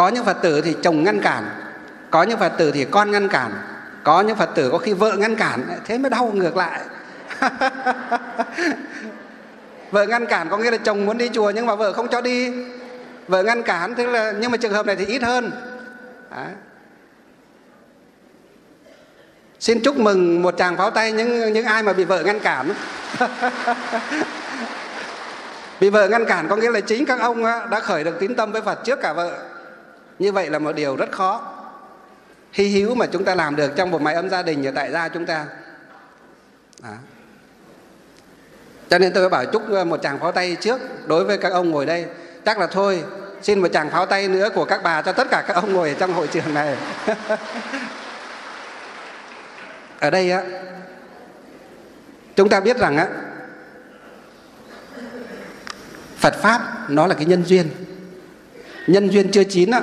Có những Phật tử thì chồng ngăn cản, có những Phật tử thì con ngăn cản, có những Phật tử có khi vợ ngăn cản, thế mới đau ngược lại. Vợ ngăn cản có nghĩa là chồng muốn đi chùa nhưng mà vợ không cho đi. Vợ ngăn cản tức là, nhưng mà trường hợp này thì ít hơn. Đó. Xin chúc mừng một tràng pháo tay những ai mà bị vợ ngăn cản. Bị vợ ngăn cản có nghĩa là chính các ông đã khởi được tín tâm với Phật trước cả vợ. Như vậy là một điều rất khó, hy hữu mà chúng ta làm được trong một mái ấm gia đình ở tại gia chúng ta. Đó. Cho nên tôi bảo chúc một tràng pháo tay trước đối với các ông ngồi đây. Chắc là thôi, xin một tràng pháo tay nữa của các bà cho tất cả các ông ngồi ở trong hội trường này. Ở đây á, chúng ta biết rằng á, Phật Pháp nó là cái nhân duyên. Nhân duyên chưa chín á,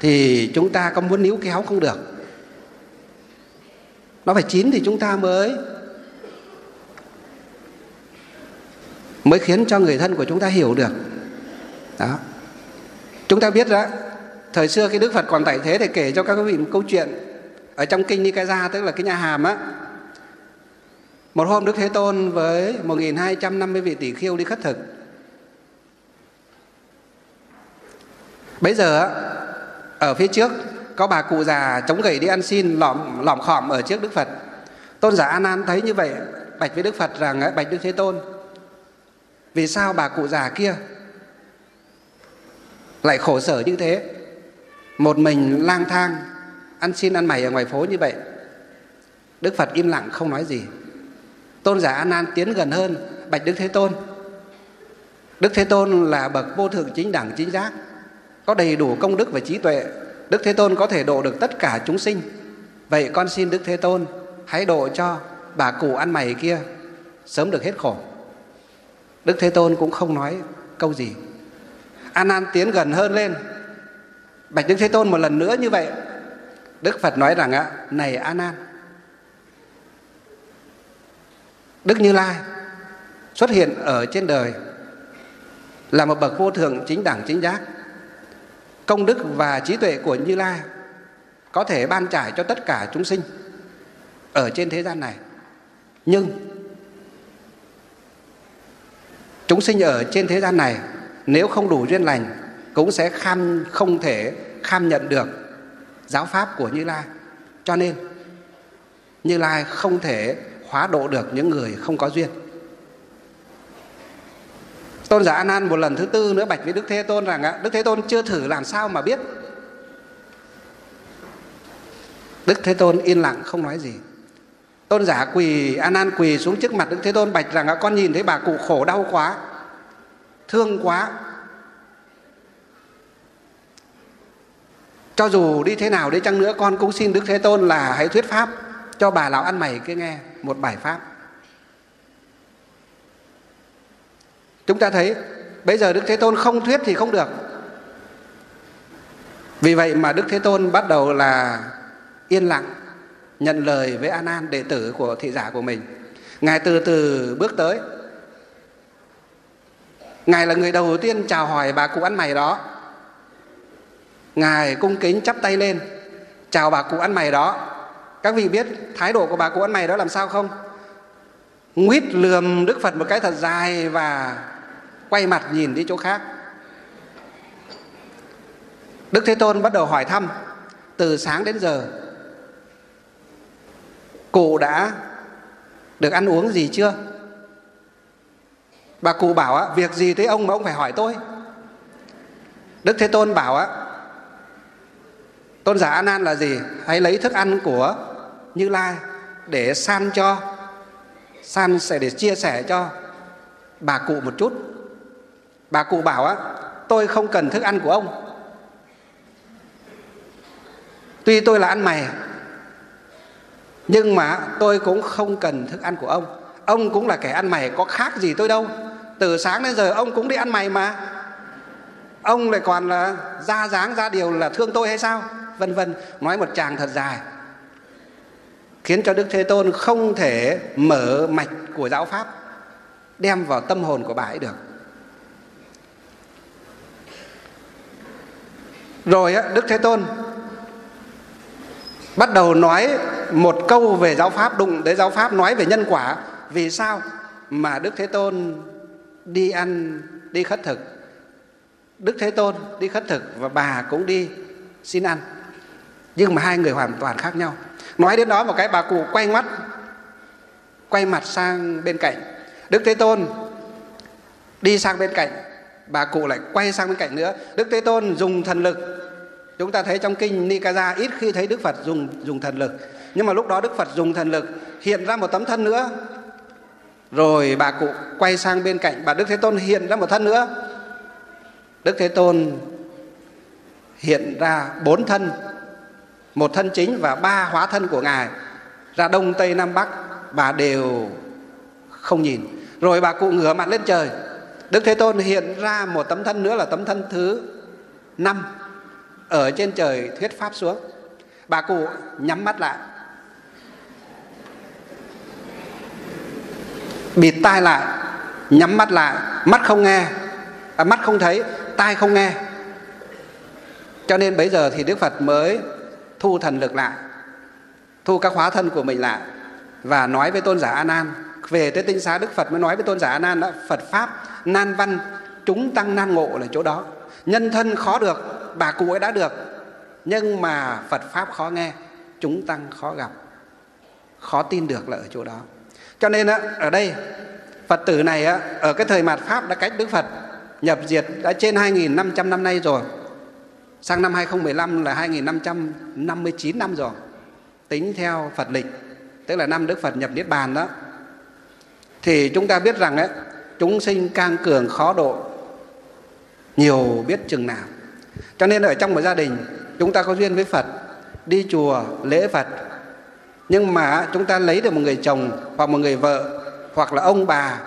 thì chúng ta có muốn níu kéo không được. Nó phải chín thì chúng ta mới khiến cho người thân của chúng ta hiểu được. Đó. Chúng ta biết đó, thời xưa khi Đức Phật còn tại thế thì kể cho các quý vị một câu chuyện. Ở trong kinh Nikaya, tức là cái nhà hàm á, một hôm Đức Thế Tôn với 1250 vị tỷ khiêu đi khất thực. Bây giờ á, ở phía trước có bà cụ già chống gậy đi ăn xin lỏm khòm ở trước Đức Phật. Tôn giả A Nan thấy như vậy, bạch với Đức Phật rằng ấy, bạch Đức Thế Tôn, vì sao bà cụ già kia lại khổ sở như thế, một mình lang thang ăn xin ăn mày ở ngoài phố như vậy? Đức Phật im lặng không nói gì. Tôn giả A Nan tiến gần hơn, bạch Đức Thế Tôn, Đức Thế Tôn là bậc vô thượng chính đẳng chính giác, có đầy đủ công đức và trí tuệ. Đức Thế Tôn có thể độ được tất cả chúng sinh. Vậy con xin Đức Thế Tôn hãy độ cho bà cụ ăn mày kia sớm được hết khổ. Đức Thế Tôn cũng không nói câu gì. A Nan tiến gần hơn lên, bạch Đức Thế Tôn một lần nữa như vậy. Đức Phật nói rằng ạ, này A Nan, Đức Như Lai xuất hiện ở trên đời là một bậc vô thượng chính đẳng chính giác. Công đức và trí tuệ của Như Lai có thể ban trải cho tất cả chúng sinh ở trên thế gian này. Nhưng chúng sinh ở trên thế gian này nếu không đủ duyên lành cũng sẽ không thể kham nhận được giáo pháp của Như Lai. Cho nên Như Lai không thể hóa độ được những người không có duyên. Tôn giả A Nan một lần thứ tư nữa bạch với Đức Thế Tôn rằng Đức Thế Tôn chưa thử làm sao mà biết. Đức Thế Tôn yên lặng không nói gì. Tôn giả A Nan quỳ xuống trước mặt Đức Thế Tôn bạch rằng con nhìn thấy bà cụ khổ đau quá, thương quá. Cho dù đi thế nào đi chăng nữa, con cũng xin Đức Thế Tôn là hãy thuyết pháp cho bà lão ăn mày kia nghe một bài pháp. Chúng ta thấy bây giờ Đức Thế Tôn không thuyết thì không được. Vì vậy mà Đức Thế Tôn bắt đầu là yên lặng nhận lời với A Nan, đệ tử của thị giả của mình. Ngài từ từ bước tới. Ngài là người đầu tiên chào hỏi bà cụ ăn mày đó. Ngài cung kính chắp tay lên, chào bà cụ ăn mày đó. Các vị biết thái độ của bà cụ ăn mày đó làm sao không? Nguýt lườm Đức Phật một cái thật dài và quay mặt nhìn đi chỗ khác. Đức Thế Tôn bắt đầu hỏi thăm. Từ sáng đến giờ cụ đã được ăn uống gì chưa? Bà cụ bảo á, việc gì tới ông mà ông phải hỏi tôi? Đức Thế Tôn bảo á, Tôn giả A Nan là gì? Hãy lấy thức ăn của Như Lai để để chia sẻ cho bà cụ một chút. Bà cụ bảo á, tôi không cần thức ăn của ông. Tuy tôi là ăn mày, nhưng mà tôi cũng không cần thức ăn của ông. Ông cũng là kẻ ăn mày, có khác gì tôi đâu. Từ sáng đến giờ ông cũng đi ăn mày mà. Ông lại còn là ra dáng ra điều là thương tôi hay sao? Vân vân, nói một tràng thật dài, khiến cho Đức Thế Tôn không thể mở mạch của giáo pháp, đem vào tâm hồn của bà ấy được. Rồi Đức Thế Tôn bắt đầu nói một câu về giáo pháp, đụng tới giáo pháp nói về nhân quả. Vì sao mà Đức Thế Tôn đi ăn, đi khất thực? Đức Thế Tôn đi khất thực và bà cũng đi xin ăn. Nhưng mà hai người hoàn toàn khác nhau. Nói đến đó một cái bà cụ quay mắt, quay mặt sang bên cạnh. Đức Thế Tôn đi sang bên cạnh, bà cụ lại quay sang bên cạnh nữa. Đức Thế Tôn dùng thần lực. Chúng ta thấy trong kinh Nikaya ít khi thấy Đức Phật dùng thần lực. Nhưng mà lúc đó Đức Phật dùng thần lực, hiện ra một tấm thân nữa. Rồi bà cụ quay sang bên cạnh, bà Đức Thế Tôn hiện ra một thân nữa. Đức Thế Tôn hiện ra bốn thân, một thân chính và ba hóa thân của Ngài. Ra Đông, Tây, Nam, Bắc, bà đều không nhìn. Rồi bà cụ ngửa mặt lên trời. Đức Thế Tôn hiện ra một tấm thân nữa là tấm thân thứ 5. Ở trên trời thuyết pháp xuống. Bà cụ nhắm mắt lại, bịt tai lại, nhắm mắt lại. Mắt không nghe, mắt không thấy, tai không nghe. Cho nên bây giờ thì Đức Phật mới thu thần lực lại, thu các hóa thân của mình lại, và nói với tôn giả A Nan. Về tới tinh xá Đức Phật mới nói với tôn giả A Nan đó, Phật pháp nan văn, chúng tăng nan ngộ là chỗ đó. Nhân thân khó được, bà cụ ấy đã được. Nhưng mà Phật pháp khó nghe, chúng tăng khó gặp, khó tin được là ở chỗ đó. Cho nên ở đây Phật tử này ở cái thời mạt Pháp đã cách Đức Phật nhập diệt đã trên 2.500 năm nay rồi. Sang năm 2015 là 2.559 năm rồi, tính theo Phật lịch, tức là năm Đức Phật nhập Niết Bàn đó. Thì chúng ta biết rằng chúng sinh càng cường khó độ, nhiều biết chừng nào. Cho nên ở trong một gia đình, chúng ta có duyên với Phật, đi chùa, lễ Phật, nhưng mà chúng ta lấy được một người chồng hoặc một người vợ, hoặc là ông bà,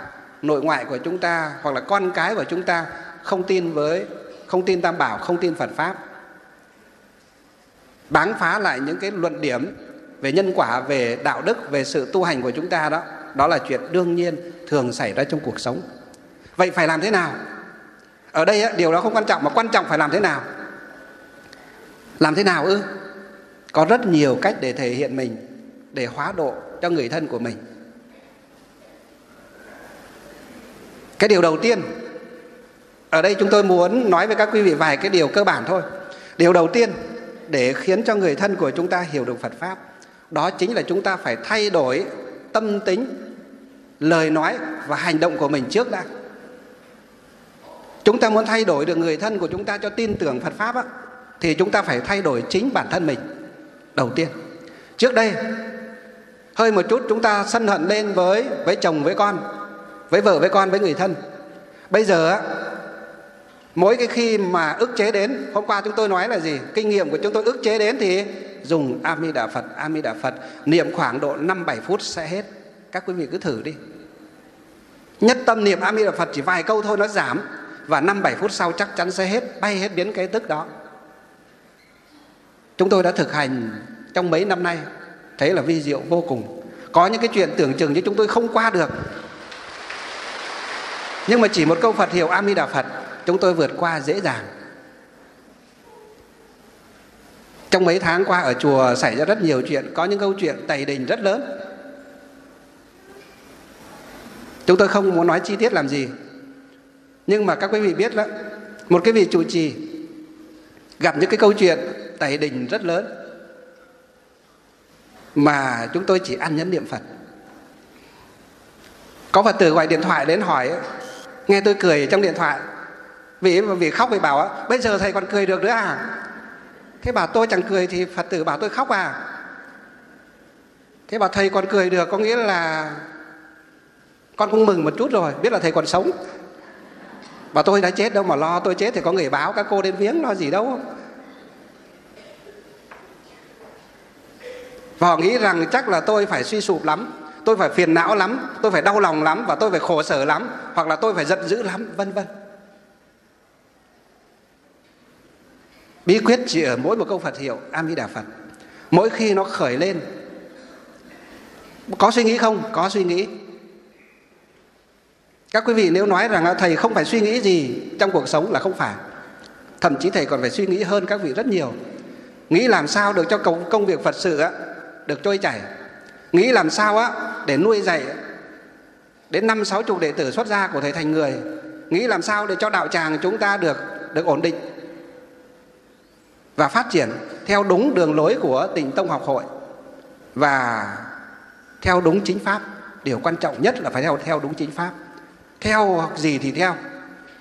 nội ngoại của chúng ta, hoặc là con cái của chúng ta không tin Tam Bảo, không tin Phật Pháp, báng phá lại những cái luận điểm về nhân quả, về đạo đức, về sự tu hành của chúng ta đó. Đó là chuyện đương nhiên thường xảy ra trong cuộc sống. Vậy phải làm thế nào? Ở đây điều đó không quan trọng, mà quan trọng phải làm thế nào. Làm thế nào ư? Có rất nhiều cách để thể hiện mình, để hóa độ cho người thân của mình. Cái điều đầu tiên, ở đây chúng tôi muốn nói với các quý vị vài cái điều cơ bản thôi. Điều đầu tiên để khiến cho người thân của chúng ta hiểu được Phật Pháp, đó chính là chúng ta phải thay đổi tâm tính, lời nói và hành động của mình trước đã. Chúng ta muốn thay đổi được người thân của chúng ta cho tin tưởng Phật Pháp á, thì chúng ta phải thay đổi chính bản thân mình đầu tiên. Trước đây hơi một chút chúng ta sân hận lên với chồng, với con, với vợ, với con, với người thân. Bây giờ á, mỗi cái khi mà ức chế đến, hôm qua chúng tôi nói là gì? Kinh nghiệm của chúng tôi ức chế đến thì dùng A Di Đà Phật niệm khoảng độ 5-7 phút sẽ hết. Các quý vị cứ thử đi. Nhất tâm niệm A Di Đà Phật chỉ vài câu thôi nó giảm, và 5-7 phút sau chắc chắn sẽ hết, bay hết biến cái tức đó. Chúng tôi đã thực hành trong mấy năm nay, thấy là vi diệu vô cùng. Có những cái chuyện tưởng chừng như chúng tôi không qua được, nhưng mà chỉ một câu Phật hiệu A Di Đà Phật chúng tôi vượt qua dễ dàng. Trong mấy tháng qua ở chùa xảy ra rất nhiều chuyện, có những câu chuyện tày đình rất lớn. Chúng tôi không muốn nói chi tiết làm gì, nhưng mà các quý vị biết đó, một cái vị trụ trì gặp những cái câu chuyện tày đình rất lớn, mà chúng tôi chỉ ăn nhẫn niệm Phật. Có Phật tử gọi điện thoại đến hỏi, nghe tôi cười trong điện thoại, vì khóc thì bảo bây giờ thầy còn cười được nữa à? Thế bảo tôi chẳng cười thì Phật tử bảo tôi khóc à? Thế bảo thầy còn cười được có nghĩa là con cũng mừng một chút rồi, biết là thầy còn sống. Bảo tôi đã chết đâu mà lo, tôi chết thì có người báo các cô đến viếng lo gì đâu. Và họ nghĩ rằng chắc là tôi phải suy sụp lắm, tôi phải phiền não lắm, tôi phải đau lòng lắm, và tôi phải khổ sở lắm, hoặc là tôi phải giận dữ lắm, vân vân. Bí quyết chỉ ở mỗi một câu Phật hiệu A Di Đà Phật. Mỗi khi nó khởi lên, có suy nghĩ không? Có suy nghĩ. Các quý vị nếu nói rằng thầy không phải suy nghĩ gì trong cuộc sống là không phải. Thậm chí thầy còn phải suy nghĩ hơn các vị rất nhiều, nghĩ làm sao được cho công việc Phật sự được trôi chảy, nghĩ làm sao để nuôi dạy đến 50-60 đệ tử xuất gia của thầy thành người, nghĩ làm sao để cho đạo tràng chúng ta được ổn định và phát triển theo đúng đường lối của Tịnh Tông học hội và theo đúng chính pháp. Điều quan trọng nhất là phải theo đúng chính pháp. Theo học gì thì theo,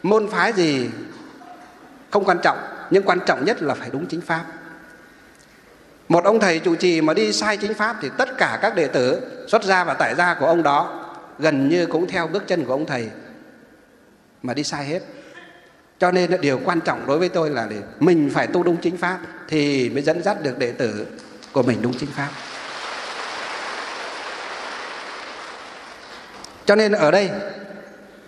môn phái gì không quan trọng, nhưng quan trọng nhất là phải đúng chính pháp. Một ông thầy trụ trì mà đi sai chính pháp thì tất cả các đệ tử xuất gia và tại gia của ông đó gần như cũng theo bước chân của ông thầy mà đi sai hết. Cho nên điều quan trọng đối với tôi là mình phải tu đúng chính pháp thì mới dẫn dắt được đệ tử của mình đúng chính pháp. Cho nên ở đây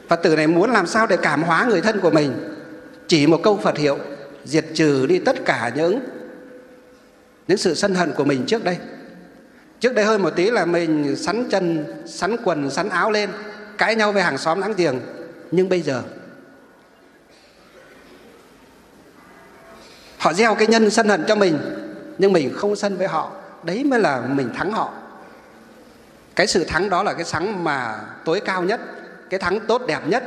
Phật tử này muốn làm sao để cảm hóa người thân của mình, chỉ một câu Phật hiệu diệt trừ đi tất cả những sự sân hận của mình trước đây. Trước đây hơi một tí là mình sắn chân, sắn quần, sắn áo lên, cãi nhau với hàng xóm láng giềng. Nhưng bây giờ họ gieo cái nhân sân hận cho mình, nhưng mình không sân với họ. Đấy mới là mình thắng họ. Cái sự thắng đó là cái thắng mà tối cao nhất, cái thắng tốt đẹp nhất,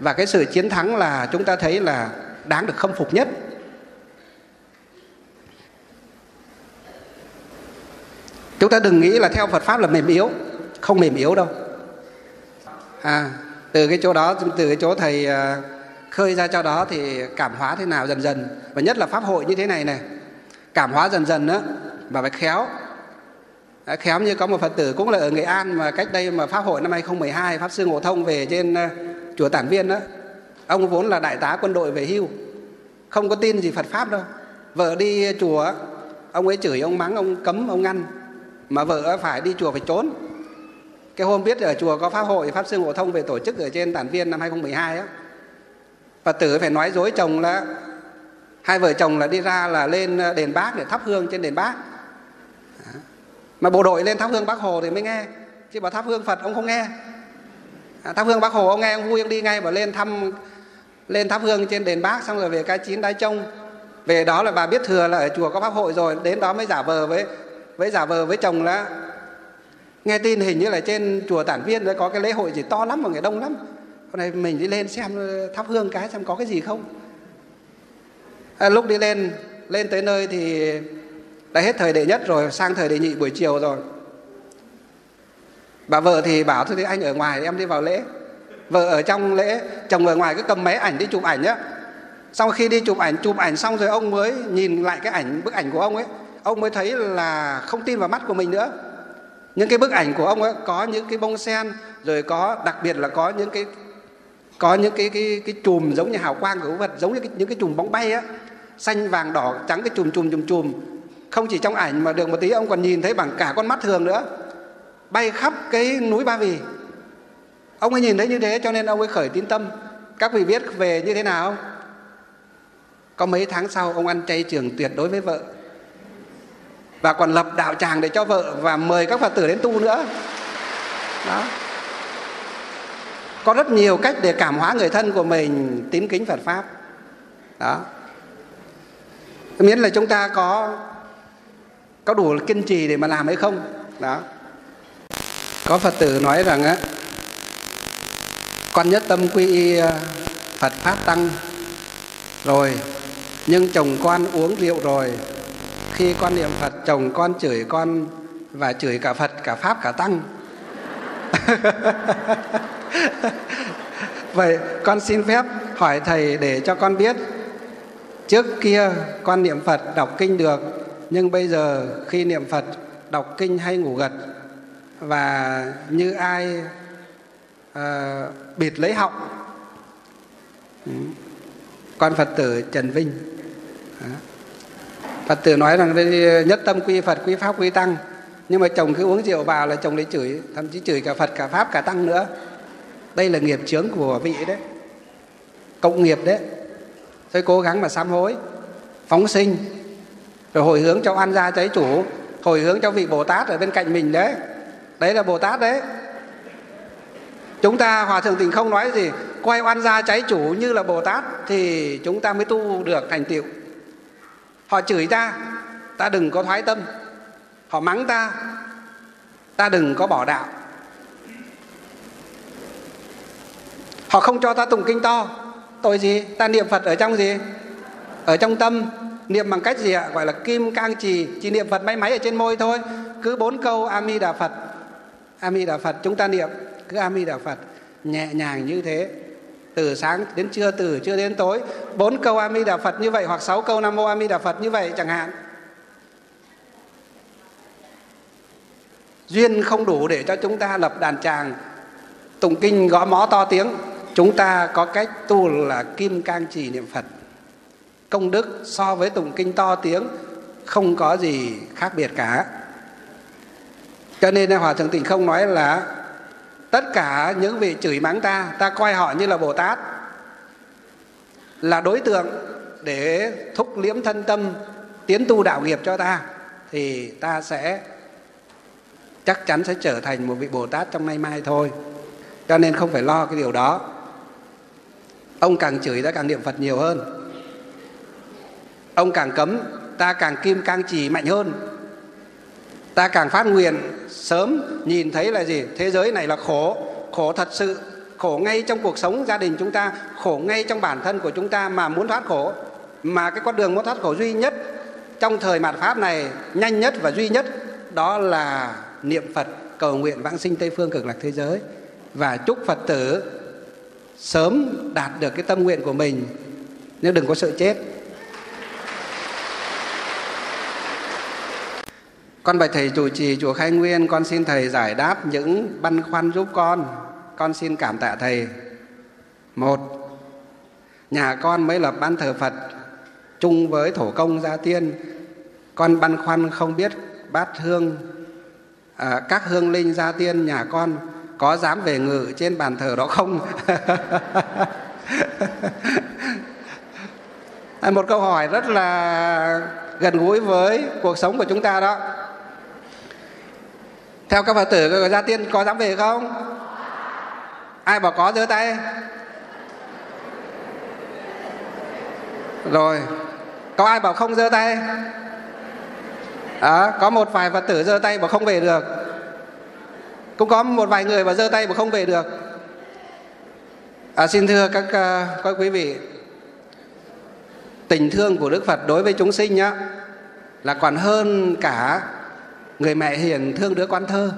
và cái sự chiến thắng là chúng ta thấy là đáng được khâm phục nhất. Chúng ta đừng nghĩ là theo Phật Pháp là mềm yếu. Không mềm yếu đâu. Từ cái chỗ đó, từ cái chỗ thầy khơi ra cho đó thì cảm hóa thế nào dần dần. Và nhất là Pháp hội như thế này này, cảm hóa dần dần đó, và phải khéo. Khéo như có một Phật tử cũng là ở Nghệ An mà cách đây mà Pháp hội năm 2012 Pháp Sư Ngộ Thông về trên chùa Tản Viên đó. Ông vốn là đại tá quân đội về hưu, không có tin gì Phật Pháp đâu. Vợ đi chùa, ông ấy chửi, ông mắng, ông cấm, ông ngăn, mà vợ phải đi chùa phải trốn. Cái hôm biết ở chùa có Pháp hội Pháp Sư Ngộ Thông về tổ chức ở trên Tản Viên năm 2012 á, Phật tử phải nói dối chồng là hai vợ chồng là đi ra là lên đền Bác để thắp hương trên đền Bác. Mà bộ đội lên thắp hương Bác Hồ thì mới nghe, chứ bảo thắp hương Phật ông không nghe. Thắp hương Bác Hồ ông nghe, ông vui, ông đi ngay, bảo lên thắp hương trên đền Bác, xong rồi về cái chín Đái Trông. Về đó là bà biết thừa là ở chùa có Pháp hội rồi, đến đó mới giả vờ với chồng là nghe tin, hình như là trên chùa Tản Viên có cái lễ hội gì to lắm mà người đông lắm. Hôm nay mình đi lên xem thắp hương cái xem có cái gì không. Lúc đi lên tới nơi thì đã hết thời đệ nhất rồi, sang thời đệ nhị buổi chiều rồi. Bà vợ thì bảo thôi thì anh ở ngoài em đi vào lễ. Vợ ở trong lễ, chồng ở ngoài cứ cầm máy ảnh đi chụp ảnh nhá. Sau khi đi chụp ảnh xong rồi ông mới nhìn lại cái bức ảnh của ông ấy. Ông mới thấy là không tin vào mắt của mình nữa. Những cái bức ảnh của ông ấy có những cái bông sen, rồi có đặc biệt là có những cái chùm giống như hào quang của vật, giống như những cái chùm bóng bay á, xanh vàng đỏ trắng, cái chùm. Không chỉ trong ảnh mà được một tí ông còn nhìn thấy bằng cả con mắt thường nữa, bay khắp cái núi Ba Vì. Ông ấy nhìn thấy như thế cho nên ông ấy khởi tín tâm. Các vị biết về như thế nào? Có mấy tháng sau ông ăn chay trường tuyệt đối với vợ, và còn lập đạo tràng để cho vợ và mời các Phật tử đến tu nữa. Đó. Có rất nhiều cách để cảm hóa người thân của mình tín kính Phật Pháp. Đó. Miễn là chúng ta có đủ kiên trì để mà làm hay không. Đó. Có Phật tử nói rằng á, con nhất tâm quy y Phật Pháp Tăng rồi, nhưng chồng con uống rượu rồi. Khi con niệm Phật, chồng con chửi con và chửi cả Phật, cả Pháp, cả Tăng. Vậy con xin phép hỏi thầy để cho con biết, trước kia con niệm Phật đọc kinh được, nhưng bây giờ khi niệm Phật đọc kinh hay ngủ gật, và như ai bịt lấy họng. Con Phật tử Trần Vinh. Đó. Phật tử nói rằng nhất tâm quy Phật, quy Pháp, quy Tăng, nhưng mà chồng cứ uống rượu vào là chồng lại chửi, thậm chí chửi cả Phật, cả Pháp, cả Tăng nữa. Đây là nghiệp chướng của vị đấy, cộng nghiệp đấy. Thôi cố gắng mà sám hối, phóng sinh, rồi hồi hướng cho oan gia trái chủ, hồi hướng cho vị Bồ Tát ở bên cạnh mình đấy. Đấy là Bồ Tát đấy. Chúng ta Hòa Thượng Tịnh Không nói gì, quay oan gia trái chủ như là Bồ Tát thì chúng ta mới tu được thành tựu. Họ chửi ta, ta đừng có thoái tâm. Họ mắng ta, ta đừng có bỏ đạo. Họ không cho ta tụng kinh to, tội gì? Ta niệm Phật ở trong gì? Ở trong tâm. Niệm bằng cách gì ạ? Gọi là kim cang trì. Chỉ niệm Phật máy máy ở trên môi thôi. Cứ 4 câu A Di Đà Phật, A Di Đà Phật chúng ta niệm. Cứ A Di Đà Phật nhẹ nhàng như thế, từ sáng đến trưa, từ trưa đến tối, 4 câu A Di Đà Phật như vậy, hoặc 6 câu Nam Mô A Di Đà Phật như vậy chẳng hạn. Duyên không đủ để cho chúng ta lập đàn tràng tụng kinh gõ mõ to tiếng. Chúng ta có cách tu là kim cang trì niệm Phật. Công đức so với tụng kinh to tiếng không có gì khác biệt cả. Cho nên Hòa Thượng Tịnh Không nói là tất cả những vị chửi mắng ta, ta coi họ như là Bồ Tát, là đối tượng để thúc liễm thân tâm tiến tu đạo nghiệp cho ta, thì ta sẽ chắc chắn sẽ trở thành một vị Bồ Tát trong nay mai thôi. Cho nên không phải lo cái điều đó. Ông càng chửi ta càng niệm Phật nhiều hơn. Ông càng cấm ta càng kim cang trì mạnh hơn. Ta càng phát nguyện sớm nhìn thấy là gì? Thế giới này là khổ, khổ thật sự. Khổ ngay trong cuộc sống gia đình chúng ta, khổ ngay trong bản thân của chúng ta. Mà muốn thoát khổ, mà cái con đường muốn thoát khổ duy nhất trong thời mạt Pháp này, nhanh nhất và duy nhất, đó là niệm Phật, cầu nguyện vãng sinh Tây Phương Cực Lạc thế giới, và chúc Phật tử sớm đạt được cái tâm nguyện của mình, nhưng đừng có sợ chết. Con bạch thầy trụ trì chùa Khai Nguyên, con xin thầy giải đáp những băn khoăn giúp con. Con xin cảm tạ thầy. 1. Nhà con mới lập ban thờ Phật chung với thổ công gia tiên. Con băn khoăn không biết bát hương, các hương linh gia tiên nhà con có dám về ngự trên bàn thờ đó không? Một câu hỏi rất là gần gũi với cuộc sống của chúng ta đó. Theo các Phật tử, các gia tiên có dám về không? Ai bảo có giơ tay. Rồi, có ai bảo không giơ tay? Đó, có một vài Phật tử giơ tay bảo không về được. Cũng có một vài người bảo giơ tay bảo không về được. Xin thưa các quý vị, tình thương của Đức Phật đối với chúng sinh nhá, là còn hơn cả người mẹ hiền thương đứa con thơ.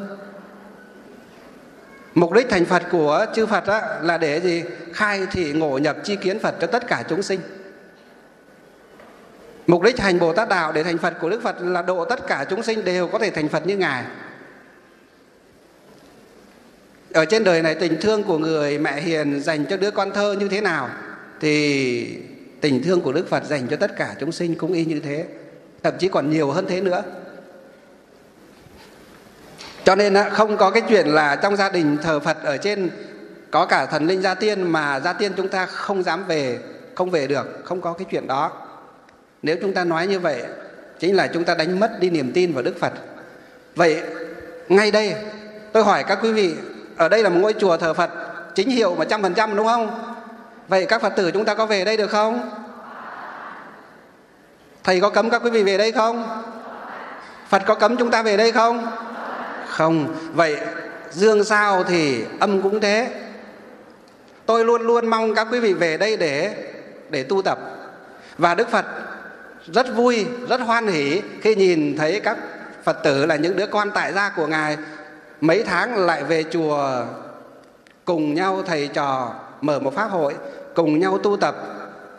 Mục đích thành Phật của chư Phật á, là để gì? Khai thị ngộ nhập chi kiến Phật cho tất cả chúng sinh. Mục đích thành Bồ Tát Đạo để thành Phật của Đức Phật là độ tất cả chúng sinh đều có thể thành Phật như Ngài. Ở trên đời này, tình thương của người mẹ hiền dành cho đứa con thơ như thế nào, thì tình thương của Đức Phật dành cho tất cả chúng sinh cũng y như thế, thậm chí còn nhiều hơn thế nữa. Cho nên không có cái chuyện là trong gia đình thờ Phật ở trên có cả thần linh gia tiên mà gia tiên chúng ta không dám về, không về được, không có cái chuyện đó. Nếu chúng ta nói như vậy, chính là chúng ta đánh mất đi niềm tin vào Đức Phật. Vậy ngay đây tôi hỏi các quý vị, ở đây là một ngôi chùa thờ Phật chính hiệu mà 100%, đúng không? Vậy các Phật tử chúng ta có về đây được không? Thầy có cấm các quý vị về đây không? Phật có cấm chúng ta về đây không? Không. Vậy dương sao thì âm cũng thế. Tôi luôn luôn mong các quý vị về đây để tu tập. Và Đức Phật rất vui, rất hoan hỉ khi nhìn thấy các Phật tử là những đứa con tại gia của Ngài, mấy tháng lại về chùa cùng nhau thầy trò mở một pháp hội, cùng nhau tu tập,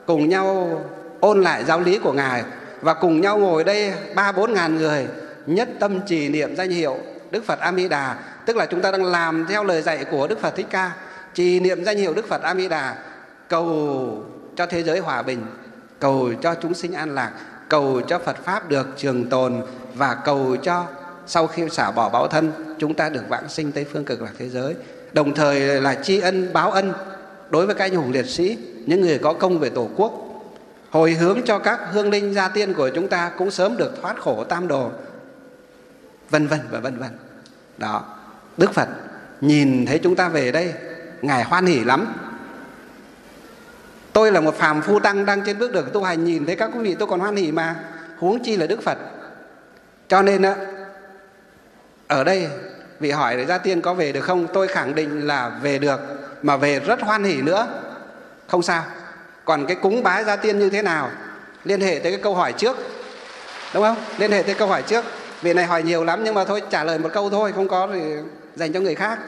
cùng nhau ôn lại giáo lý của Ngài, và cùng nhau ngồi đây 3-4 ngàn người nhất tâm trì niệm danh hiệu Đức Phật A Di Đà. Tức là chúng ta đang làm theo lời dạy của Đức Phật Thích Ca, trì niệm danh hiệu Đức Phật A Di Đà, cầu cho thế giới hòa bình, cầu cho chúng sinh an lạc, cầu cho Phật Pháp được trường tồn, và cầu cho sau khi xả bỏ báo thân, chúng ta được vãng sinh Tây Phương Cực Lạc thế giới. Đồng thời là tri ân báo ân đối với các anh hùng liệt sĩ, những người có công về Tổ quốc, hồi hướng cho các hương linh gia tiên của chúng ta cũng sớm được thoát khổ tam đồ, vân vân và vân vân. Đó, Đức Phật nhìn thấy chúng ta về đây, Ngài hoan hỉ lắm. Tôi là một phàm phu tăng đang trên bước đường tu hành, nhìn thấy các quý vị tôi còn hoan hỉ mà, huống chi là Đức Phật. Cho nên ở đây vị hỏi gia tiên có về được không, tôi khẳng định là về được, mà về rất hoan hỉ nữa, không sao. Còn cái cúng bái gia tiên như thế nào liên hệ tới cái câu hỏi trước, đúng không? Liên hệ tới câu hỏi trước. Vị này hỏi nhiều lắm nhưng mà thôi trả lời một câu thôi, không có thì dành cho người khác.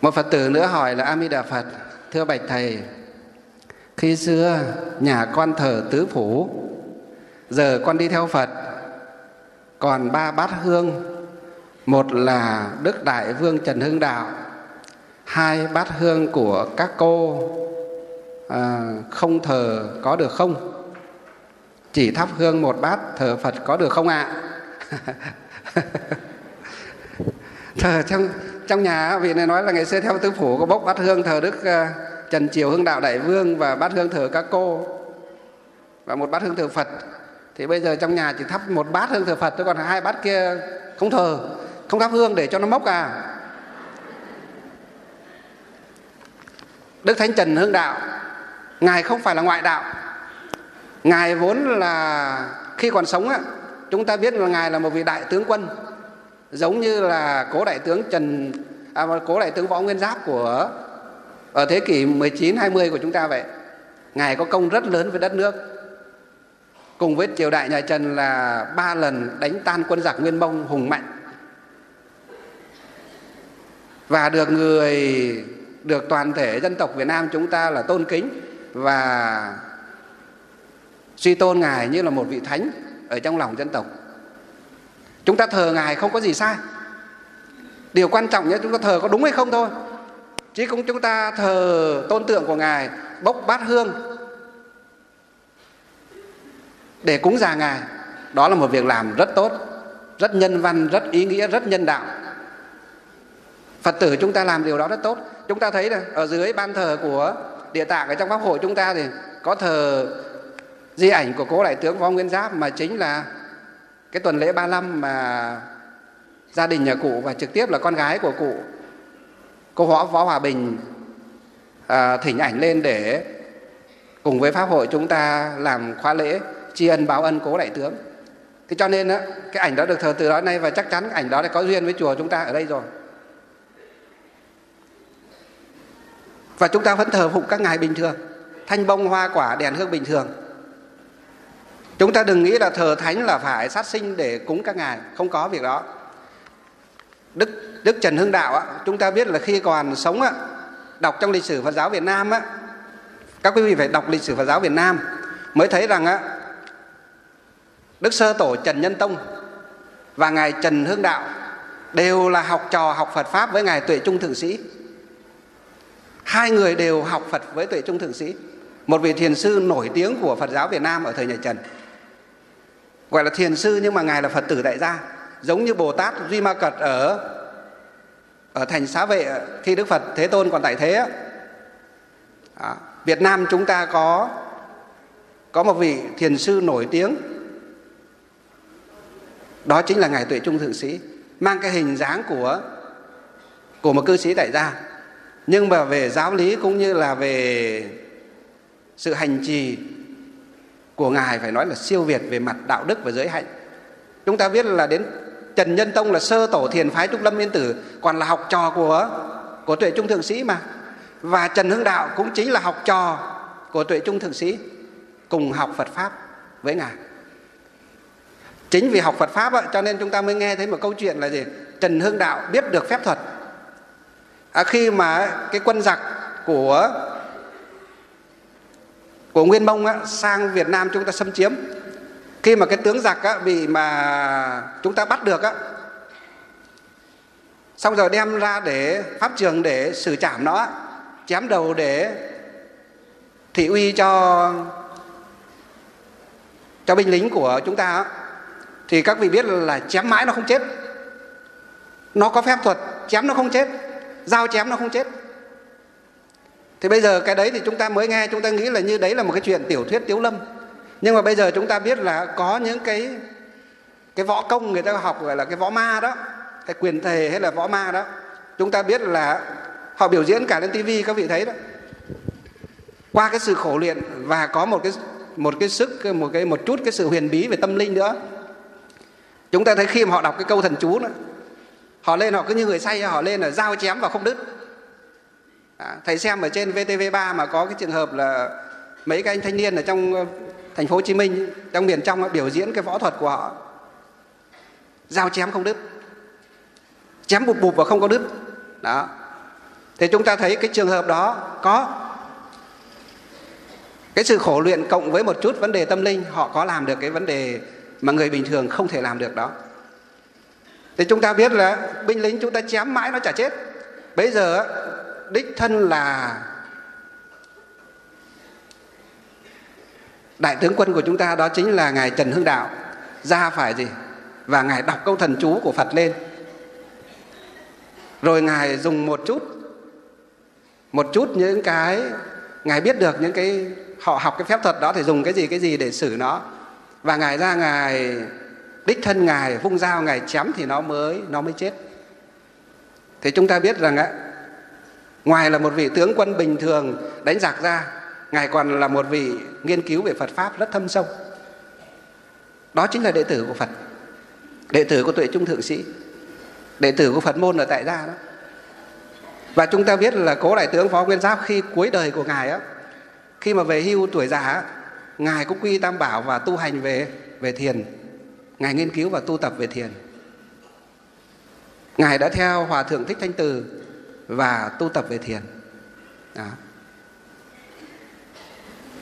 Một Phật tử nữa hỏi là: A Di Đà Phật, thưa bạch thầy, khi xưa nhà con thờ tứ phủ, giờ con đi theo Phật còn ba bát hương, một là Đức Đại Vương Trần Hưng Đạo, hai bát hương của các cô không thờ có được không? Chỉ thắp hương một bát thờ Phật có được không ạ? Thờ trong nhà, vị này nói là ngày xưa theo tứ phủ có bốc bát hương thờ Đức Trần Triều Hưng Đạo Đại Vương và bát hương thờ các cô và một bát hương thờ Phật. Thì bây giờ trong nhà chỉ thắp một bát hương thờ Phật, còn hai bát kia không thờ, không thắp hương để cho nó mốc à? Đức Thánh Trần Hưng Đạo, Ngài không phải là ngoại đạo. Ngài vốn là, khi còn sống á, chúng ta biết là Ngài là một vị đại tướng quân, giống như là cố đại tướng Võ Nguyên Giáp của ở thế kỷ 19-20 của chúng ta vậy. Ngài có công rất lớn với đất nước, cùng với triều đại nhà Trần là 3 lần đánh tan quân giặc Nguyên Mông hùng mạnh, và được toàn thể dân tộc Việt Nam chúng ta là tôn kính và suy tôn Ngài như là một vị thánh ở trong lòng dân tộc. Chúng ta thờ Ngài không có gì sai, điều quan trọng nhất chúng ta thờ có đúng hay không thôi. Chứ cũng chúng ta thờ tôn tượng của Ngài, bốc bát hương để cúng dường Ngài, đó là một việc làm rất tốt, rất nhân văn, rất ý nghĩa, rất nhân đạo. Phật tử chúng ta làm điều đó rất tốt. Chúng ta thấy là ở dưới ban thờ của Địa Tạng ở trong Pháp hội chúng ta thì có thờ di ảnh của cố đại tướng Võ Nguyên Giáp, mà chính là cái tuần lễ 35 mà gia đình nhà cụ và trực tiếp là con gái của cụ, cô Võ Hòa Bình thỉnh ảnh lên để cùng với Pháp hội chúng ta làm khóa lễ tri ân báo ân cố đại tướng. Thế cho nên cái ảnh đó được thờ từ đó nay, và chắc chắn ảnh đó đã có duyên với chùa chúng ta ở đây rồi. Và chúng ta vẫn thờ phụng các ngài bình thường, thanh bông hoa quả đèn hương bình thường. Chúng ta đừng nghĩ là thờ thánh là phải sát sinh để cúng các ngài, không có việc đó. Đức Trần Hưng Đạo, chúng ta biết là khi còn sống, đọc trong lịch sử Phật giáo Việt Nam, các quý vị phải đọc lịch sử Phật giáo Việt Nam mới thấy rằng Đức Sơ Tổ Trần Nhân Tông và ngài Trần Hưng Đạo đều là học trò học Phật Pháp với ngài Tuệ Trung Thượng Sĩ. Hai người đều học Phật với Tuệ Trung Thượng Sĩ, một vị thiền sư nổi tiếng của Phật giáo Việt Nam ở thời nhà Trần. Gọi là thiền sư nhưng mà ngài là Phật tử đại gia, giống như Bồ Tát Duy Ma Cật ở thành Xá Vệ khi Đức Phật Thế Tôn còn tại thế. Việt Nam chúng ta có một vị thiền sư nổi tiếng, đó chính là ngài Tuệ Trung Thượng Sĩ, mang cái hình dáng của một cư sĩ đại gia, nhưng mà về giáo lý cũng như là về sự hành trì của ngài phải nói là siêu việt về mặt đạo đức và giới hạnh. Chúng ta biết là đến Trần Nhân Tông là sơ tổ thiền phái Trúc Lâm Yên Tử, còn là học trò của Tuệ Trung Thượng Sĩ mà. Và Trần Hưng Đạo cũng chính là học trò của Tuệ Trung Thượng Sĩ, cùng học Phật Pháp với ngài. Chính vì học Phật Pháp cho nên chúng ta mới nghe thấy một câu chuyện là gì? Trần Hưng Đạo biết được phép thuật. Khi mà cái quân giặc của Nguyên Mông sang Việt Nam chúng ta xâm chiếm, khi mà cái tướng giặc bị mà chúng ta bắt được xong rồi đem ra để pháp trường để xử trảm nó, chém đầu để thị uy cho binh lính của chúng ta thì các vị biết là chém mãi nó không chết. Nó có phép thuật, chém nó không chết, dao chém nó không chết. Thì bây giờ cái đấy thì chúng ta mới nghe, chúng ta nghĩ là như đấy là một cái chuyện tiểu thuyết tiếu lâm. Nhưng mà bây giờ chúng ta biết là có những cái võ công người ta học gọi là cái võ ma đó, cái quyền thề hay là võ ma đó. Chúng ta biết là họ biểu diễn cả lên tivi các vị thấy đó. Qua cái sự khổ luyện và có một chút cái sự huyền bí về tâm linh nữa. Chúng ta thấy khi mà họ đọc cái câu thần chú đó, họ lên họ cứ như người say, họ lên là dao chém và không đứt. Thầy xem ở trên VTV3 mà có cái trường hợp là mấy cái anh thanh niên ở trong thành phố Hồ Chí Minh, trong miền trong biểu diễn cái võ thuật của họ. Dao chém không đứt, chém bụp bụp và không có đứt. Đó. Thì chúng ta thấy cái trường hợp đó có. Cái sự khổ luyện cộng với một chút vấn đề tâm linh, họ có làm được cái vấn đề mà người bình thường không thể làm được đó. Thì chúng ta biết là binh lính chúng ta chém mãi nó chả chết. Bây giờ đích thân là đại tướng quân của chúng ta, đó chính là Ngài Trần Hưng Đạo, ra phải gì? Và Ngài đọc câu thần chú của Phật lên. Rồi Ngài dùng một chút những cái Ngài biết được, những cái họ học cái phép thuật đó thì dùng cái gì để xử nó. Và Ngài ra Ngài đích thân Ngài vung dao Ngài chém thì nó mới chết. Thì chúng ta biết rằng ngoài là một vị tướng quân bình thường đánh giặc ra, Ngài còn là một vị nghiên cứu về Phật Pháp rất thâm sâu. Đó chính là đệ tử của Phật, đệ tử của Tuệ Trung Thượng Sĩ, đệ tử của Phật môn ở tại gia đó. Và chúng ta biết là cố đại tướng Võ Nguyên Giáp khi cuối đời của Ngài á, khi mà về hưu tuổi già, Ngài cũng quy Tam Bảo và tu hành về thiền. Ngài nghiên cứu và tu tập về thiền. Ngài đã theo Hòa Thượng Thích Thanh Từ và tu tập về thiền. Đó.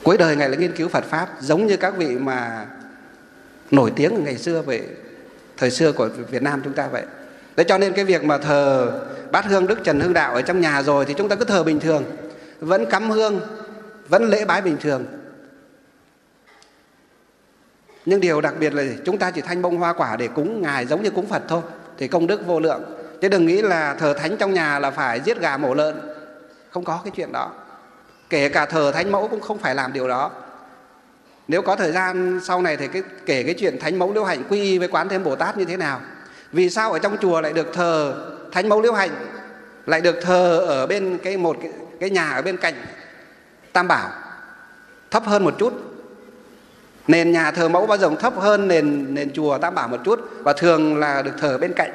Cuối đời Ngài là nghiên cứu Phật Pháp, giống như các vị mà nổi tiếng ngày xưa vậy, thời xưa của Việt Nam chúng ta vậy. Đấy, cho nên cái việc mà thờ bát hương Đức Trần Hưng Đạo ở trong nhà rồi thì chúng ta cứ thờ bình thường, vẫn cắm hương, vẫn lễ bái bình thường. Nhưng điều đặc biệt là chúng ta chỉ thanh bông hoa quả để cúng Ngài giống như cúng Phật thôi, thì công đức vô lượng. Chứ đừng nghĩ là thờ thánh trong nhà là phải giết gà mổ lợn, không có cái chuyện đó. Kể cả thờ thánh mẫu cũng không phải làm điều đó. Nếu có thời gian sau này thì kể cái chuyện thánh mẫu Liễu Hạnh quy y với Quán Thế Âm Bồ Tát như thế nào. Vì sao ở trong chùa lại được thờ thánh mẫu Liễu Hạnh, lại được thờ ở bên cái nhà ở bên cạnh Tam Bảo, thấp hơn một chút. Nền nhà thờ mẫu bao giờ thấp hơn nền chùa Tam Bảo một chút, và thường là được thờ bên cạnh.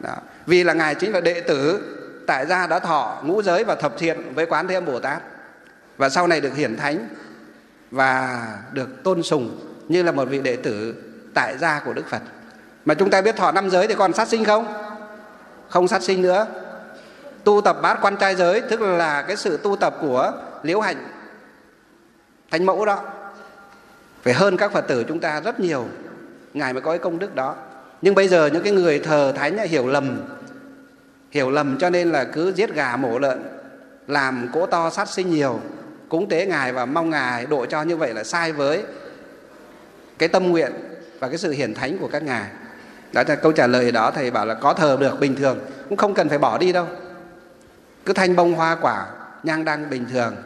Đó. Vì là Ngài chính là đệ tử tại gia đã thọ ngũ giới và thập thiện với Quán Thế Âm Bồ Tát, và sau này được hiển thánh và được tôn sùng như là một vị đệ tử tại gia của Đức Phật. Mà chúng ta biết thọ năm giới thì còn sát sinh không? Không sát sinh nữa. Tu tập bát quan trai giới, tức là cái sự tu tập của Liễu Hạnh, thánh mẫu đó, phải hơn các Phật tử chúng ta rất nhiều, Ngài mới có cái công đức đó. Nhưng bây giờ những cái người thờ thánh hiểu lầm cho nên là cứ giết gà mổ lợn, làm cỗ to sát sinh nhiều, cúng tế Ngài và mong Ngài độ cho, như vậy là sai với cái tâm nguyện và cái sự hiển thánh của các Ngài. Đó là câu trả lời đó. Thầy bảo là có thờ được bình thường, cũng không cần phải bỏ đi đâu, cứ thanh bông hoa quả nhang đăng bình thường.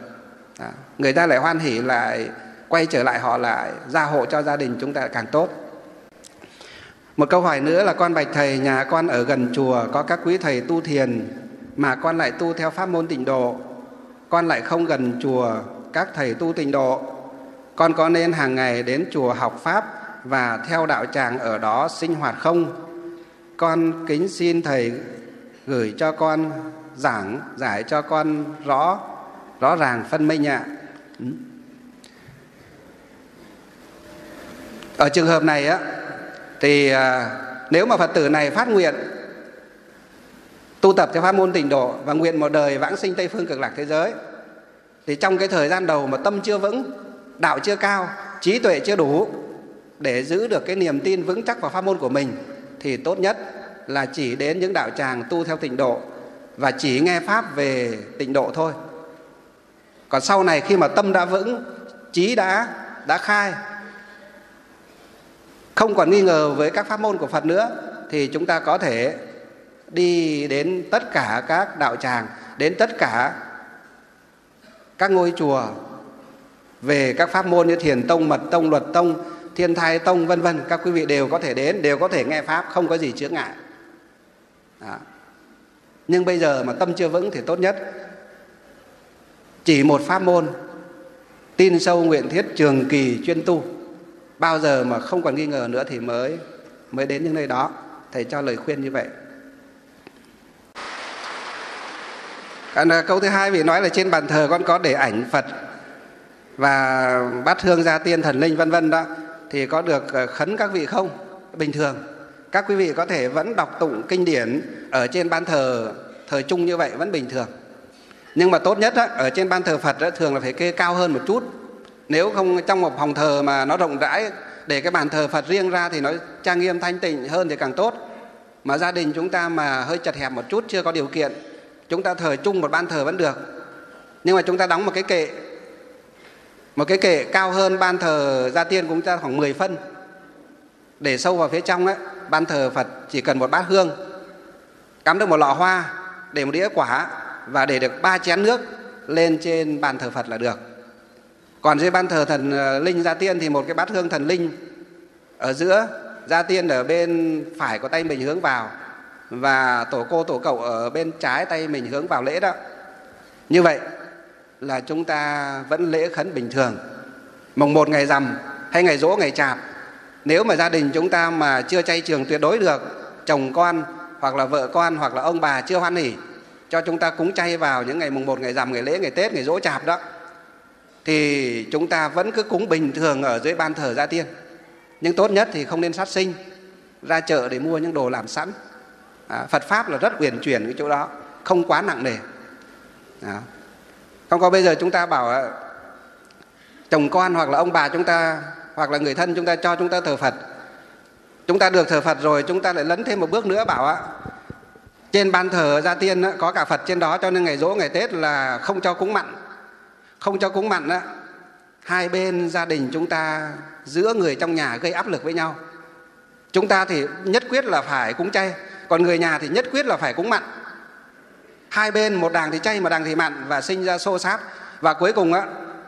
Đó. Người ta lại hoan hỉ, lại quay trở lại, họ lại gia hộ cho gia đình chúng ta càng tốt. Một câu hỏi nữa là: con bạch thầy, nhà con ở gần chùa có các quý thầy tu thiền mà con lại tu theo pháp môn tịnh độ, con lại không gần chùa các thầy tu tịnh độ, con có nên hàng ngày đến chùa học pháp và theo đạo tràng ở đó sinh hoạt không? Con kính xin thầy gửi cho con giảng giải cho con rõ ràng phân minh ạ. Ở trường hợp này á, thì nếu mà Phật tử này phát nguyện tu tập theo pháp môn tịnh độ và nguyện một đời vãng sinh Tây Phương Cực Lạc thế giới, thì trong cái thời gian đầu mà tâm chưa vững, đạo chưa cao, trí tuệ chưa đủ để giữ được cái niềm tin vững chắc vào pháp môn của mình, thì tốt nhất là chỉ đến những đạo tràng tu theo tịnh độ và chỉ nghe pháp về tịnh độ thôi. Còn sau này khi mà tâm đã vững, trí đã khai, không còn nghi ngờ với các pháp môn của Phật nữa, thì chúng ta có thể đi đến tất cả các đạo tràng, đến tất cả các ngôi chùa về các pháp môn như Thiền Tông, Mật Tông, Luật Tông, Thiên Thai Tông, vân vân. Các quý vị đều có thể đến, đều có thể nghe pháp, không có gì chướng ngại. Đó. Nhưng bây giờ mà tâm chưa vững thì tốt nhất chỉ một pháp môn tin sâu nguyện thiết, trường kỳ chuyên tu, bao giờ mà không còn nghi ngờ nữa thì mới đến những nơi đó. Thầy cho lời khuyên như vậy. Còn câu thứ hai vị nói là trên bàn thờ con có để ảnh Phật và bát hương gia tiên thần linh vân vân đó, thì có được khấn các vị không? Bình thường các quý vị có thể vẫn đọc tụng kinh điển ở trên ban thờ thờ chung như vậy, vẫn bình thường. Nhưng mà tốt nhất đó, ở trên ban thờ Phật đó, thường là phải kê cao hơn một chút. Nếu không, trong một phòng thờ mà nó rộng rãi, để cái bàn thờ Phật riêng ra thì nó trang nghiêm thanh tịnh hơn thì càng tốt. Mà gia đình chúng ta mà hơi chật hẹp một chút, chưa có điều kiện, chúng ta thờ chung một ban thờ vẫn được. Nhưng mà chúng ta đóng một cái kệ cao hơn ban thờ gia tiên của chúng ta khoảng 10 phân, để sâu vào phía trong ấy. Ban thờ Phật chỉ cần một bát hương, cắm được một lọ hoa, để một đĩa quả và để được 3 chén nước lên trên bàn thờ Phật là được. Còn dưới ban thờ thần linh gia tiên thì một cái bát hương thần linh ở giữa, gia tiên ở bên phải của tay mình hướng vào, và tổ cô tổ cậu ở bên trái tay mình hướng vào lễ đó. Như vậy là chúng ta vẫn lễ khấn bình thường. Mùng một ngày rằm hay ngày giỗ ngày chạp, nếu mà gia đình chúng ta mà chưa chay trường tuyệt đối được, chồng con hoặc là vợ con hoặc là ông bà chưa hoan hỉ cho chúng ta cúng chay vào những ngày mùng một, ngày rằm, ngày lễ, ngày Tết, ngày giỗ chạp đó, thì chúng ta vẫn cứ cúng bình thường ở dưới ban thờ gia tiên. Nhưng tốt nhất thì không nên sát sinh, ra chợ để mua những đồ làm sẵn. Phật Pháp là rất uyển chuyển cái chỗ đó, không quá nặng nề. Không có bây giờ chúng ta bảo chồng con hoặc là ông bà chúng ta hoặc là người thân chúng ta cho chúng ta thờ Phật, chúng ta được thờ Phật rồi, chúng ta lại lấn thêm một bước nữa bảo trên ban thờ gia tiên có cả Phật trên đó, cho nên ngày giỗ ngày Tết là không cho cúng mặn. Không cho cúng mặn, hai bên gia đình chúng ta, giữa người trong nhà gây áp lực với nhau. Chúng ta thì nhất quyết là phải cúng chay, còn người nhà thì nhất quyết là phải cúng mặn. Hai bên một đàng thì chay, một đàng thì mặn, và sinh ra xô xát. Và cuối cùng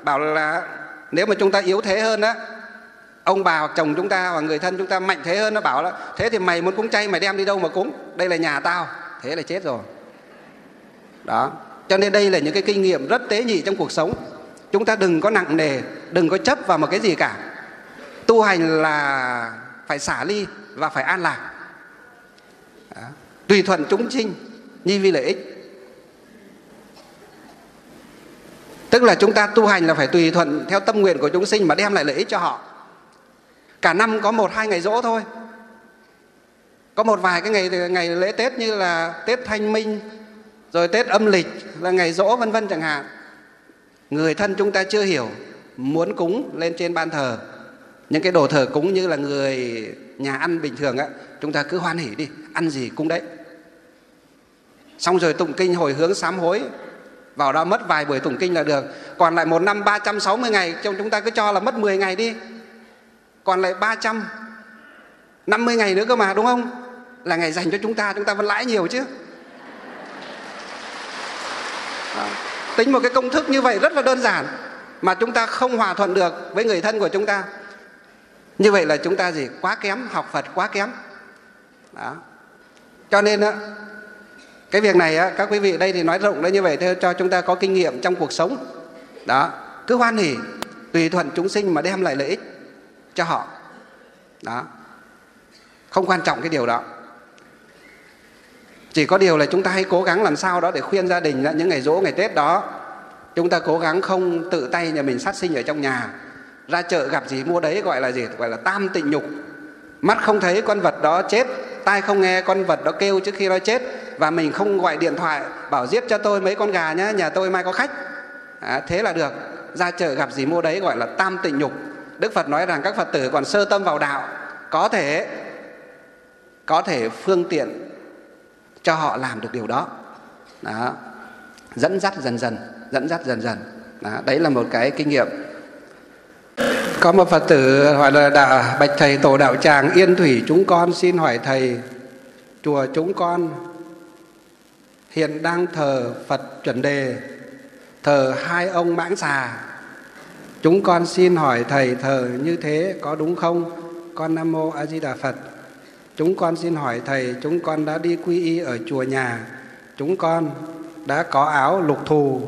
bảo là nếu mà chúng ta yếu thế hơn, ông bà hoặc chồng chúng ta hoặc người thân chúng ta mạnh thế hơn, nó bảo là thế thì mày muốn cúng chay mày đem đi đâu mà cúng, đây là nhà tao, thế là chết rồi đó. Cho nên đây là những cái kinh nghiệm rất tế nhị trong cuộc sống. Chúng ta đừng có nặng nề, đừng có chấp vào một cái gì cả. Tu hành là phải xả ly và phải an lạc. Đó. Tùy thuận chúng sinh, nhi vi lợi ích. Tức là chúng ta tu hành là phải tùy thuận theo tâm nguyện của chúng sinh mà đem lại lợi ích cho họ. Cả năm có 1-2 ngày giỗ thôi. Có một vài cái ngày lễ Tết như là Tết Thanh Minh, rồi Tết âm lịch là ngày giỗ vân vân chẳng hạn. Người thân chúng ta chưa hiểu, muốn cúng lên trên ban thờ những cái đồ thờ cúng như là người nhà ăn bình thường, chúng ta cứ hoan hỉ đi, ăn gì cúng đấy. Xong rồi tụng kinh hồi hướng sám hối, vào đó mất vài buổi tụng kinh là được. Còn lại một năm 360 ngày, chúng ta cứ cho là mất 10 ngày đi, còn lại 350 ngày nữa cơ mà, đúng không? Là ngày dành cho chúng ta vẫn lãi nhiều chứ. Tính một cái công thức như vậy rất là đơn giản mà chúng ta không hòa thuận được với người thân của chúng ta, như vậy là chúng ta gì? Quá kém, học Phật quá kém đó. Cho nên cái việc này các quý vị đây thì nói rộng lên như vậy cho chúng ta có kinh nghiệm trong cuộc sống đó. Cứ hoan hỉ tùy thuận chúng sinh mà đem lại lợi ích cho họ đó. Không quan trọng cái điều đó, chỉ có điều là chúng ta hãy cố gắng làm sao đó để khuyên gia đình là những ngày giỗ ngày Tết đó, chúng ta cố gắng không tự tay nhà mình sát sinh ở trong nhà, ra chợ gặp gì mua đấy, gọi là gì? Gọi là tam tịnh nhục. Mắt không thấy con vật đó chết, tai không nghe con vật đó kêu trước khi nó chết, và mình không gọi điện thoại bảo giết cho tôi mấy con gà nhá, nhà tôi mai có khách. Thế là được. Ra chợ gặp gì mua đấy, gọi là tam tịnh nhục. Đức Phật nói rằng các Phật tử còn sơ tâm vào đạo, có thể phương tiện cho họ làm được điều đó. Đó. Dẫn dắt dần dần. Đó. Đấy là một cái kinh nghiệm. Có một Phật tử hỏi là bạch thầy, tổ đạo tràng Yên Thủy chúng con xin hỏi thầy, chùa chúng con hiện đang thờ Phật Chuẩn Đề, thờ hai ông mãng xà. Chúng con xin hỏi thầy, thờ như thế có đúng không? Con Nam Mô A Di Đà Phật. Chúng con xin hỏi thầy, chúng con đã đi quy y ở chùa nhà, chúng con đã có áo lục thù.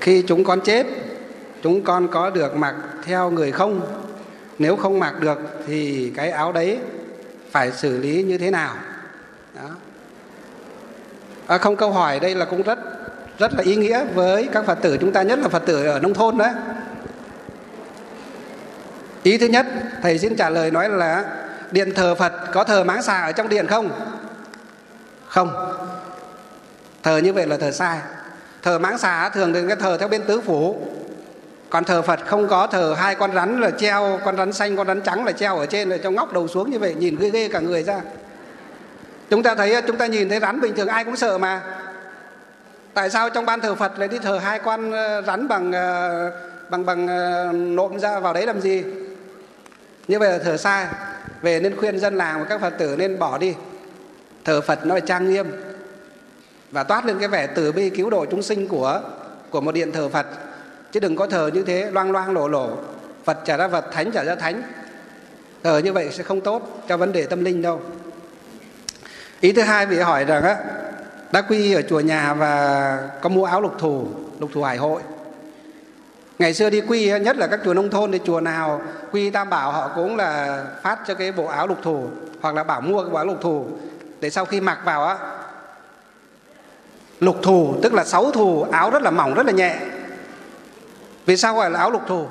Khi chúng con chết, chúng con có được mặc theo người không? Nếu không mặc được thì cái áo đấy phải xử lý như thế nào? Đó. Không, câu hỏi đây là cũng rất là ý nghĩa với các Phật tử chúng ta, nhất là Phật tử ở nông thôn đó. Ý thứ nhất, thầy xin trả lời nói là điện thờ Phật có thờ máng xà ở trong điện không? Không. Thờ như vậy là thờ sai. Thờ máng xà thường được thờ theo bên tứ phủ. Còn thờ Phật không có, thờ hai con rắn là treo, con rắn xanh, con rắn trắng là treo ở trên, là trong ngóc đầu xuống như vậy, nhìn ghê cả người ra. Chúng ta thấy, chúng ta nhìn thấy rắn bình thường ai cũng sợ mà. Tại sao trong ban thờ Phật lại đi thờ hai con rắn bằng nộm ra vào đấy làm gì? Như vậy là thờ sai. Về nên khuyên dân làng và các Phật tử nên bỏ đi. Thờ Phật nó phải trang nghiêm và toát lên cái vẻ từ bi cứu độ chúng sinh của một điện thờ Phật, chứ đừng có thờ như thế loang loang lổ lổ, Phật trả ra Phật, Thánh trả ra Thánh. Thờ như vậy sẽ không tốt cho vấn đề tâm linh đâu. Ý thứ hai, vị hỏi rằng á, đã quy ở chùa nhà và có mua áo lục thù Hải Hội. Ngày xưa đi quy, nhất là các chùa nông thôn thì chùa nào quy Tam Bảo họ cũng là phát cho cái bộ áo lục thù, hoặc là bảo mua cái bộ áo lục thù để sau khi mặc vào á, lục thù tức là 6 thù, áo rất là mỏng, rất là nhẹ. Vì sao gọi là áo lục thù?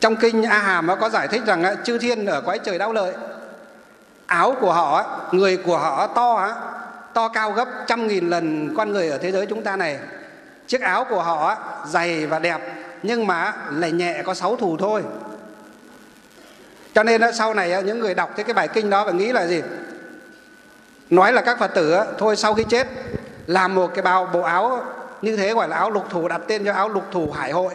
Trong kinh A Hàm nó có giải thích rằng chư thiên ở cõi trời Đau Lợi, áo của họ, người của họ to cao gấp 100.000 lần con người ở thế giới chúng ta này. Chiếc áo của họ dày và đẹp nhưng mà lại nhẹ, có 6 thù thôi. Cho nên sau này những người đọc cái bài kinh đó và nghĩ là gì? Nói là các Phật tử thôi sau khi chết làm một cái bộ áo như thế gọi là áo lục thù, đặt tên cho áo lục thù Hải Hội,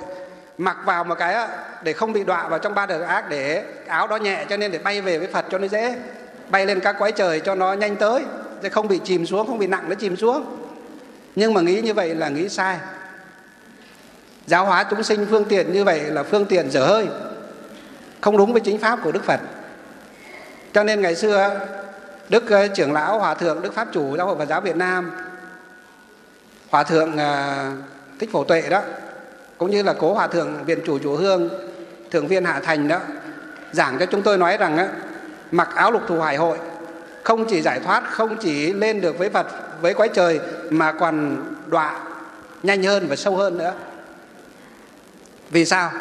mặc vào một cái để không bị đọa vào trong ba đường ác, để áo đó nhẹ cho nên để bay về với Phật cho nó dễ, bay lên các cõi trời cho nó nhanh tới, để không bị chìm xuống, không bị nặng nó chìm xuống. Nhưng mà nghĩ như vậy là nghĩ sai. Giáo hóa chúng sinh phương tiện như vậy là phương tiện dở hơi, không đúng với chính pháp của Đức Phật. Cho nên ngày xưa Đức trưởng lão Hòa thượng Đức Pháp Chủ Giáo hội Phật giáo Việt Nam, Hòa thượng Thích Phổ Tuệ đó, cũng như là cố Hòa thượng Viện chủ Chùa Hương, Thượng viên Hạ Thành đó, giảng cho chúng tôi nói rằng mặc áo lục thù Hải Hội không chỉ giải thoát, không chỉ lên được với Phật, với cõi trời, mà còn đọa nhanh hơn và sâu hơn nữa. Vì sao?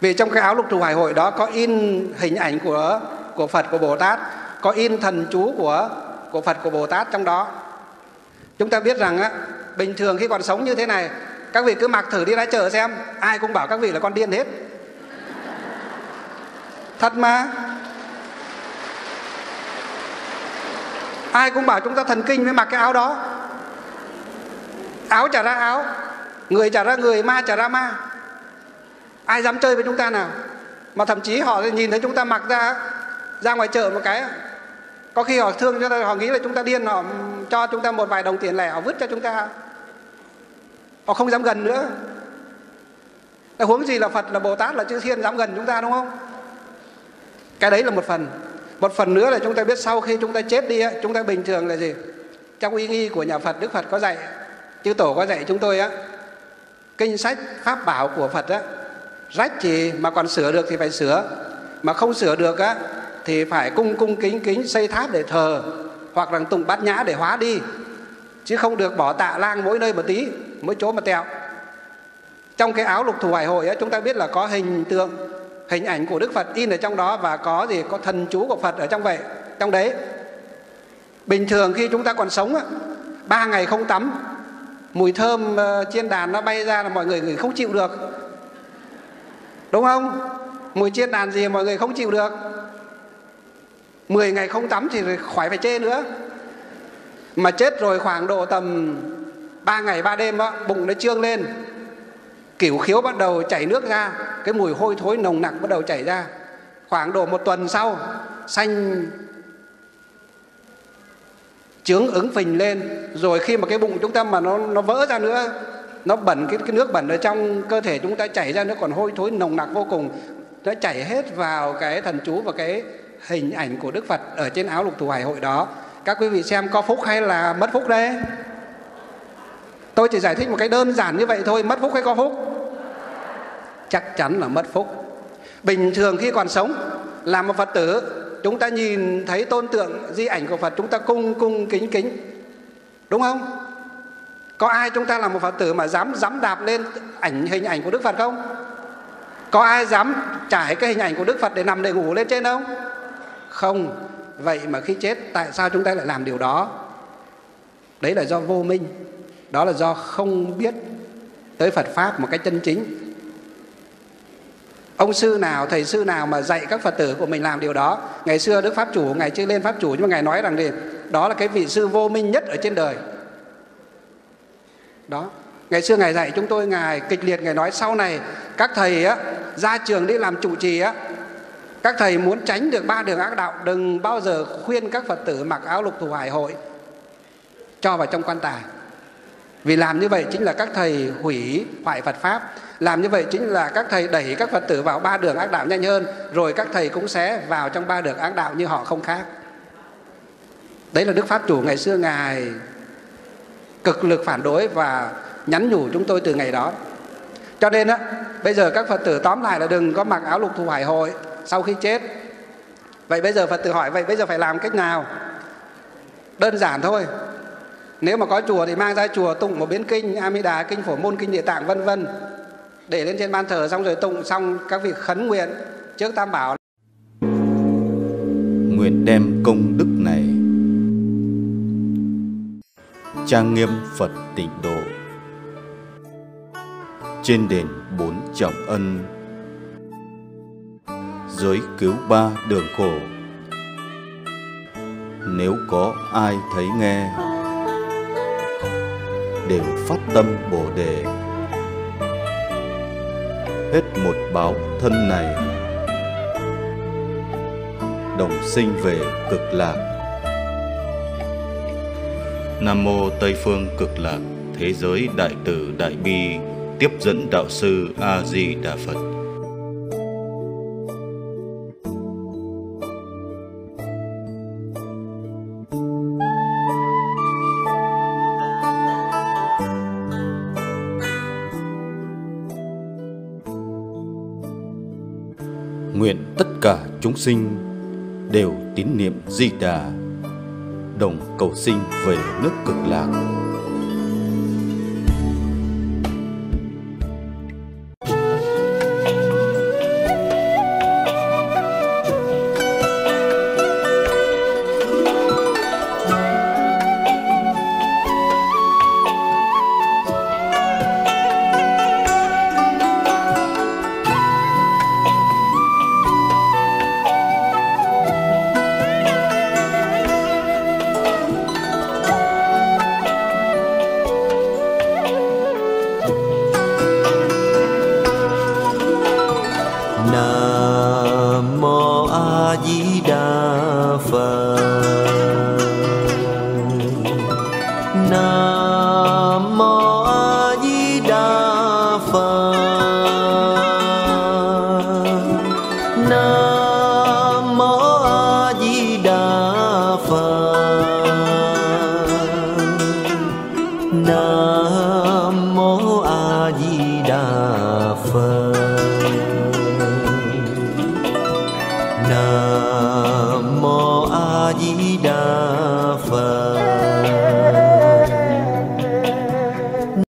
Vì trong cái áo lục thù Hải Hội đó có in hình ảnh của Phật, của Bồ Tát, có in thần chú của Phật, của Bồ Tát trong đó. Chúng ta biết rằng bình thường khi còn sống như thế này, các vị cứ mặc thử đi ra chợ xem, ai cũng bảo các vị là con điên hết. Thật mà, ai cũng bảo chúng ta thần kinh mới mặc cái áo đó. Áo trả ra áo, người trả ra người, ma trả ra ma. Ai dám chơi với chúng ta nào? Mà thậm chí họ nhìn thấy chúng ta mặc ra ngoài chợ một cái, có khi họ thương cho ta, họ nghĩ là chúng ta điên, họ cho chúng ta một vài đồng tiền lẻ, họ vứt cho chúng ta, họ không dám gần nữa. Cái huống gì là Phật, là Bồ Tát, là chư thiên dám gần chúng ta, đúng không? Cái đấy là một phần. Một phần nữa là chúng ta biết sau khi chúng ta chết đi, chúng ta bình thường là gì? Trong uy nghi của nhà Phật, Đức Phật có dạy, chư Tổ có dạy chúng tôi kinh sách pháp bảo của Phật rách thì mà còn sửa được thì phải sửa, mà không sửa được thì phải cung kính kính xây tháp để thờ, hoặc là tùng bát nhã để hóa đi, chứ không được bỏ tạ lang mỗi nơi một tí, mỗi chỗ một tẹo. Trong cái áo lục thù Hải Hội chúng ta biết là có hình tượng, hình ảnh của Đức Phật in ở trong đó, và có gì, có thần chú của Phật ở trong đấy. Bình thường khi chúng ta còn sống 3 ngày không tắm, mùi thơm chiên đàn nó bay ra là mọi người ngửi không chịu được, đúng không? Mùi chiên đàn gì mọi người không chịu được. 10 ngày không tắm thì khỏi phải chê nữa. Mà chết rồi khoảng độ tầm 3 ngày 3 đêm đó, bụng nó trương lên, kiểu khiếu bắt đầu chảy nước ra, cái mùi hôi thối nồng nặc bắt đầu chảy ra. Khoảng độ 1 tuần sau, xanh chướng ứng phình lên. Rồi khi mà cái bụng chúng ta mà nó vỡ ra nữa, nó bẩn, cái nước bẩn ở trong cơ thể chúng ta chảy ra, nó còn hôi thối nồng nặc vô cùng, nó chảy hết vào cái thần chú và cái hình ảnh của Đức Phật ở trên áo lục thù Hải Hội đó. Các quý vị xem có phúc hay là mất phúc đấy? Tôi chỉ giải thích một cái đơn giản như vậy thôi. Mất phúc hay có phúc? chắc chắn là mất phúc. Bình thường khi còn sống, làm một Phật tử, chúng ta nhìn thấy tôn tượng di ảnh của Phật, chúng ta cung kính, đúng không? Có ai chúng ta làm một Phật tử mà dám đạp lên hình ảnh của Đức Phật không? Có ai dám trải cái hình ảnh của Đức Phật để nằm để ngủ lên trên không? Không. Vậy mà khi chết, tại sao chúng ta lại làm điều đó? Đấy là do vô minh. Đó là do không biết tới Phật Pháp một cách chân chính. Ông sư nào, thầy sư nào mà dạy các Phật tử của mình làm điều đó? Ngày xưa Đức Pháp Chủ, Ngài chưa lên Pháp Chủ, nhưng mà Ngài nói rằng thì đó là cái vị sư vô minh nhất ở trên đời. Đó. Ngày xưa Ngài dạy chúng tôi, Ngài kịch liệt, Ngài nói sau này các thầy á, ra trường đi làm trụ trì á, các thầy muốn tránh được ba đường ác đạo, đừng bao giờ khuyên các Phật tử mặc áo lục thù hải hội cho vào trong quan tài. Vì làm như vậy chính là các thầy hủy hoại Phật Pháp. Làm như vậy chính là các thầy đẩy các Phật tử vào ba đường ác đạo nhanh hơn. Rồi các thầy cũng sẽ vào trong ba đường ác đạo như họ không khác. Đấy là Đức Pháp Chủ ngày xưa Ngài cực lực phản đối và nhắn nhủ chúng tôi từ ngày đó. Cho nên á, bây giờ các Phật tử tóm lại là đừng có mặc áo lục thù hải hội sau khi chết. Vậy bây giờ Phật tử hỏi, vậy bây giờ phải làm cách nào? Đơn giản thôi. Nếu mà có chùa thì mang ra chùa tụng một biến kinh A Di Đà, kinh Phổ Môn, kinh Địa Tạng vân vân, để lên trên ban thờ, xong rồi tụng xong các vị khấn nguyện trước Tam Bảo. Nguyện đem công đức này trang nghiêm Phật tịnh độ trên đền bốn trọng ân, giới cứu ba đường khổ. Nếu có ai thấy nghe đều phát tâm Bồ Đề, hết một báo thân này đồng sinh về Cực Lạc. Nam mô Tây Phương Cực Lạc Thế Giới Đại Từ Đại Bi Tiếp Dẫn Đạo Sư A Di Đà Phật. Nguyện tất cả chúng sinh đều tín niệm Di Đà, đồng cầu sinh về nước Cực Lạc. Nam mô A Di Đà Phật.